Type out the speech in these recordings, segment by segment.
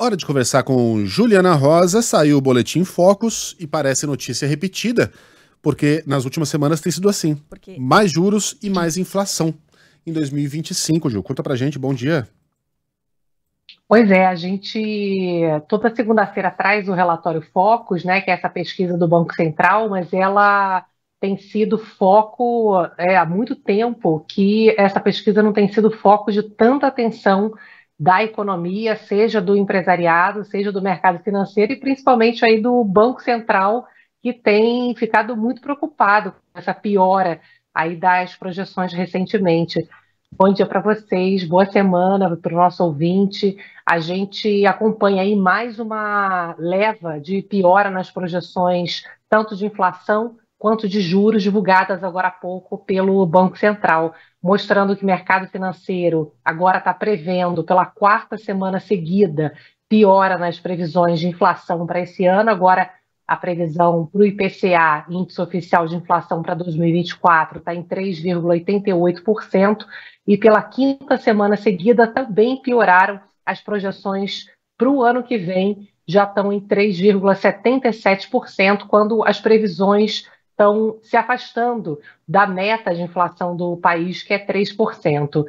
Hora de conversar com Juliana Rosa. Saiu o Boletim Focus e parece notícia repetida, porque nas últimas semanas tem sido assim. Mais juros e mais inflação em 2025, Ju. Conta pra gente, bom dia. Pois é, a gente toda segunda-feira traz o relatório Focus, né, que é essa pesquisa do Banco Central, mas ela tem sido foco há muito tempo que essa pesquisa não tem sido foco de tanta atenção da economia, seja do empresariado, seja do mercado financeiro e principalmente aí do Banco Central, que tem ficado muito preocupado com essa piora aí das projeções recentemente. Bom dia para vocês, boa semana para o nosso ouvinte. A gente acompanha aí mais uma leva de piora nas projeções, tanto de inflação quanto de juros, divulgadas agora há pouco pelo Banco Central, mostrando que o mercado financeiro agora está prevendo pela quarta semana seguida piora nas previsões de inflação para esse ano. Agora a previsão para o IPCA, Índice Oficial de Inflação para 2024, está em 3,88%, e pela quinta semana seguida também pioraram as projeções para o ano que vem, já estão em 3,77%, quando as previsões estão se afastando da meta de inflação do país, que é 3%.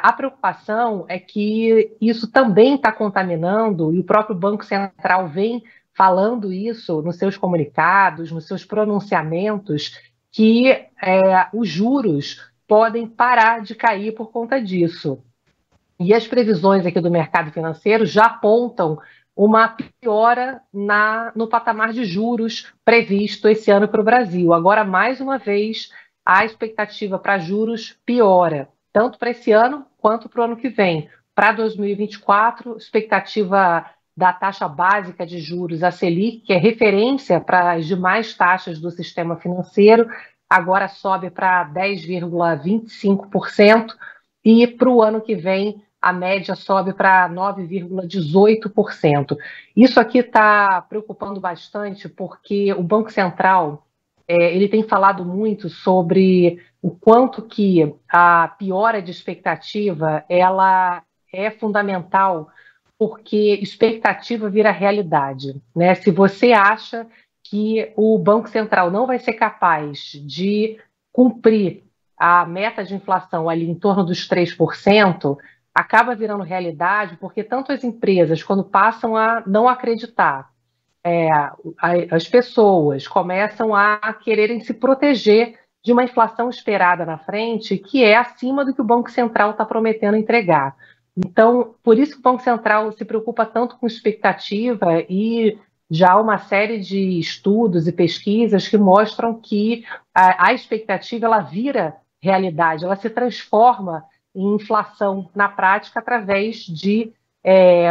A preocupação é que isso também está contaminando, e o próprio Banco Central vem falando isso nos seus comunicados, nos seus pronunciamentos, que os juros podem parar de cair por conta disso. E as previsões aqui do mercado financeiro já apontam uma piora no patamar de juros previsto esse ano para o Brasil. Agora, mais uma vez, a expectativa para juros piora, tanto para esse ano quanto para o ano que vem. Para 2024, expectativa da taxa básica de juros, a Selic, que é referência para as demais taxas do sistema financeiro, agora sobe para 10,25%, e para o ano que vem a média sobe para 9,18%. Isso aqui está preocupando bastante, porque o Banco Central ele tem falado muito sobre o quanto que a piora de expectativa ela é fundamental, porque expectativa vira realidade, né? Se você acha que o Banco Central não vai ser capaz de cumprir a meta de inflação ali em torno dos 3%, acaba virando realidade, porque tanto as empresas, quando passam a não acreditar, as pessoas começam a quererem se proteger de uma inflação esperada na frente, que é acima do que o Banco Central está prometendo entregar. Então, por isso que o Banco Central se preocupa tanto com expectativa, e já há uma série de estudos e pesquisas que mostram que a expectativa ela vira realidade, ela se transforma em inflação na prática através de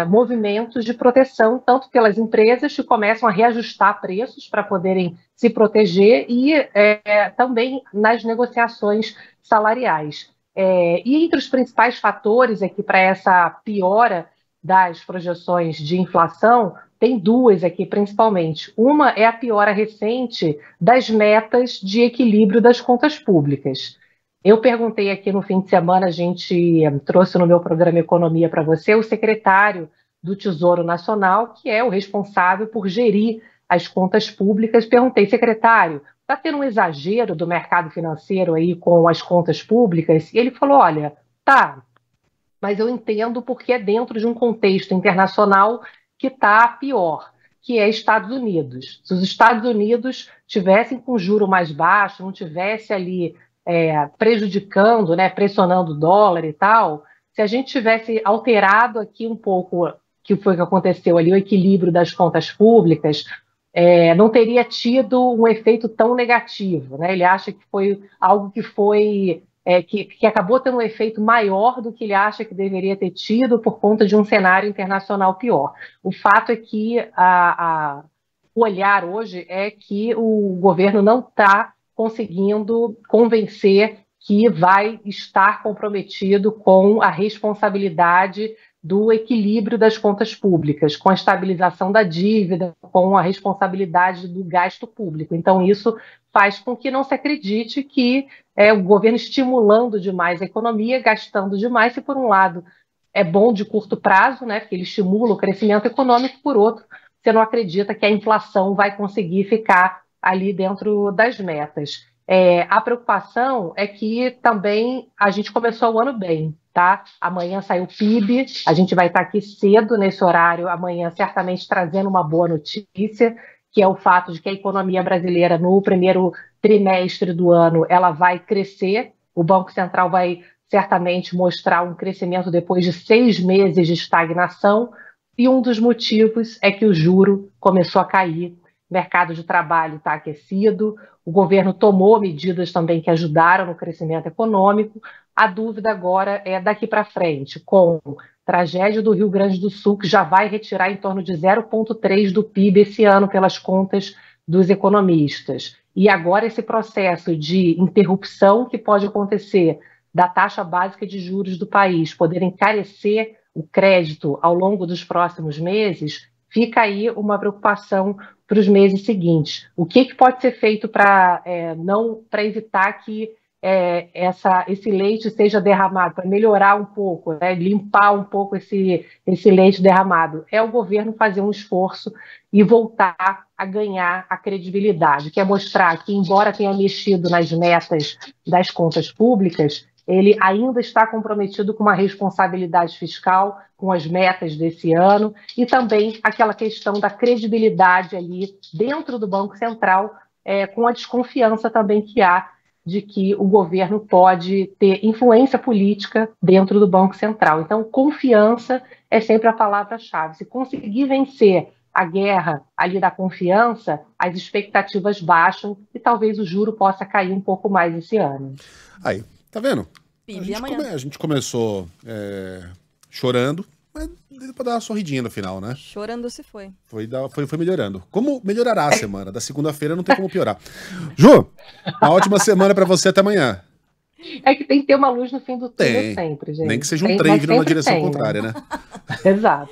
movimentos de proteção, tanto pelas empresas que começam a reajustar preços para poderem se proteger, e também nas negociações salariais. E entre os principais fatores aqui para essa piora das projeções de inflação, tem duas aqui principalmente. Uma é a piora recente das metas de equilíbrio das contas públicas. Eu perguntei aqui no fim de semana, a gente trouxe no meu programa Economia para Você o secretário do Tesouro Nacional, que é o responsável por gerir as contas públicas. Perguntei, secretário, está tendo um exagero do mercado financeiro aí com as contas públicas? E ele falou, olha, tá, mas eu entendo, porque é dentro de um contexto internacional que está pior, que é Estados Unidos. Se os Estados Unidos tivessem com juro mais baixo, não tivesse ali prejudicando, né, pressionando o dólar e tal, se a gente tivesse alterado aqui um pouco o que foi que aconteceu ali, o equilíbrio das contas públicas, não teria tido um efeito tão negativo, né? Ele acha que foi algo que foi que acabou tendo um efeito maior do que ele acha que deveria ter tido por conta de um cenário internacional pior. O fato é que o olhar hoje é que o governo não está conseguindo convencer que vai estar comprometido com a responsabilidade do equilíbrio das contas públicas, com a estabilização da dívida, com a responsabilidade do gasto público. Então, isso faz com que não se acredite que é o governo estimulando demais a economia, gastando demais. Se por um lado é bom de curto prazo, né, porque ele estimula o crescimento econômico, por outro, você não acredita que a inflação vai conseguir ficar ali dentro das metas. A preocupação é que também a gente começou o ano bem, tá? Amanhã sai o PIB, a gente vai estar aqui cedo nesse horário, amanhã certamente trazendo uma boa notícia, que é o fato de que a economia brasileira no primeiro trimestre do ano ela vai crescer, o Banco Central vai certamente mostrar um crescimento depois de 6 meses de estagnação, e um dos motivos é que o juro começou a cair, o mercado de trabalho está aquecido, o governo tomou medidas também que ajudaram no crescimento econômico. A dúvida agora é daqui para frente, com tragédia do Rio Grande do Sul, que já vai retirar em torno de 0,3% do PIB esse ano pelas contas dos economistas. E agora esse processo de interrupção que pode acontecer da taxa básica de juros do país, poder encarecer o crédito ao longo dos próximos meses, fica aí uma preocupação para os meses seguintes. O que pode ser feito para evitar que esse leite seja derramado, para melhorar um pouco, né, limpar um pouco esse leite derramado? É o governo fazer um esforço e voltar a ganhar a credibilidade, que é mostrar que, embora tenha mexido nas metas das contas públicas, ele ainda está comprometido com uma responsabilidade fiscal, com as metas desse ano, e também aquela questão da credibilidade ali dentro do Banco Central, com a desconfiança também que há de que o governo pode ter influência política dentro do Banco Central. Então, confiança é sempre a palavra-chave. Se conseguir vencer a guerra ali da confiança, as expectativas baixam e talvez o juro possa cair um pouco mais esse ano. Aí, tá vendo? A gente começou chorando, mas deu pra dar uma sorridinha no final, né? Chorando se foi. Foi melhorando. Como melhorará a semana? Da segunda-feira não tem como piorar. Ju, uma ótima semana pra você, até amanhã. É que tem que ter uma luz no fim do túnel sempre, gente. Nem que seja um trem vindo na direção contrária, né? Exato.